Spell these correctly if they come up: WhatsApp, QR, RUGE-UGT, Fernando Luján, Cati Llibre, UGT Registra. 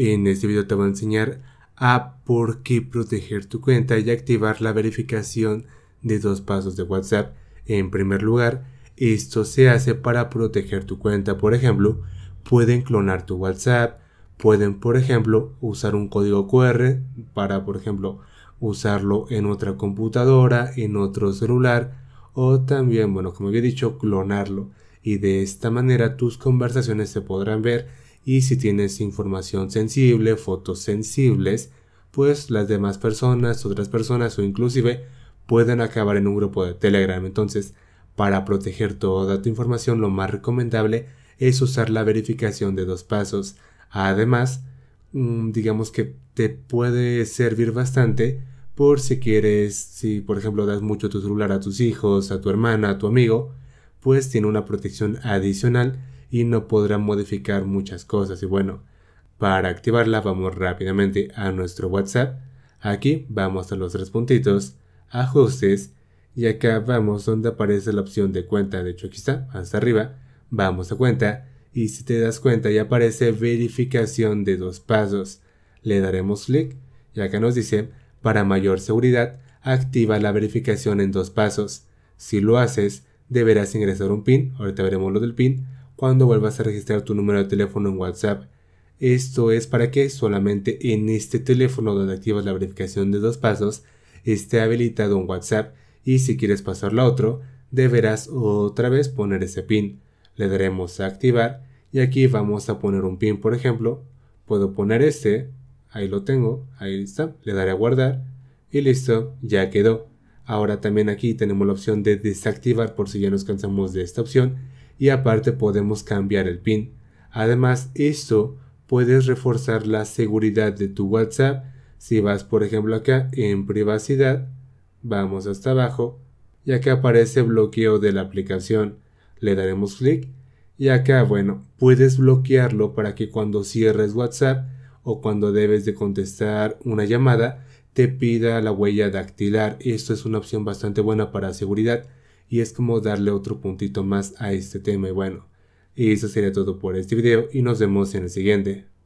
En este video te voy a enseñar a por qué proteger tu cuenta y activar la verificación de 2 pasos de WhatsApp. En primer lugar, esto se hace para proteger tu cuenta. Por ejemplo, pueden clonar tu WhatsApp, pueden por ejemplo usar un código QR para por ejemplo usarlo en otra computadora, en otro celular, o también, bueno, como había dicho, clonarlo, y de esta manera tus conversaciones se podrán ver, y si tienes información sensible, fotos sensibles, pues las demás personas, otras personas o inclusive pueden acabar en un grupo de Telegram. Entonces, para proteger toda tu información, lo más recomendable es usar la verificación de 2 pasos. Además, digamos que te puede servir bastante por si quieres, si por ejemplo das mucho tu celular a tus hijos, a tu hermana, a tu amigo, pues tiene una protección adicional y no podrá modificar muchas cosas. Y bueno, para activarla vamos rápidamente a nuestro WhatsApp. Aquí vamos a los 3 puntitos, ajustes, y acá vamos donde aparece la opción de cuenta. De hecho aquí está, hasta arriba, vamos a cuenta. Y si te das cuenta ya aparece verificación de 2 pasos. Le daremos clic y acá nos dice: para mayor seguridad, activa la verificación en 2 pasos. Si lo haces, deberás ingresar un PIN, ahorita veremos lo del PIN, cuando vuelvas a registrar tu número de teléfono en WhatsApp. Esto es para que solamente en este teléfono donde activas la verificación de 2 pasos esté habilitado un WhatsApp, y si quieres pasarlo a otro, deberás otra vez poner ese PIN. Le daremos a activar y aquí vamos a poner un PIN. Por ejemplo, puedo poner este, ahí lo tengo, ahí está, le daré a guardar y listo, ya quedó. Ahora también aquí tenemos la opción de desactivar por si ya nos cansamos de esta opción, y aparte podemos cambiar el PIN. Además, esto puedes reforzar la seguridad de tu WhatsApp. Si vas por ejemplo acá en privacidad, vamos hasta abajo y acá aparece bloqueo de la aplicación. Le daremos clic y acá, bueno, puedes bloquearlo para que cuando cierres WhatsApp o cuando debes de contestar una llamada te pida la huella dactilar. Esto es una opción bastante buena para seguridad y es como darle otro puntito más a este tema. Y bueno, eso sería todo por este video y nos vemos en el siguiente.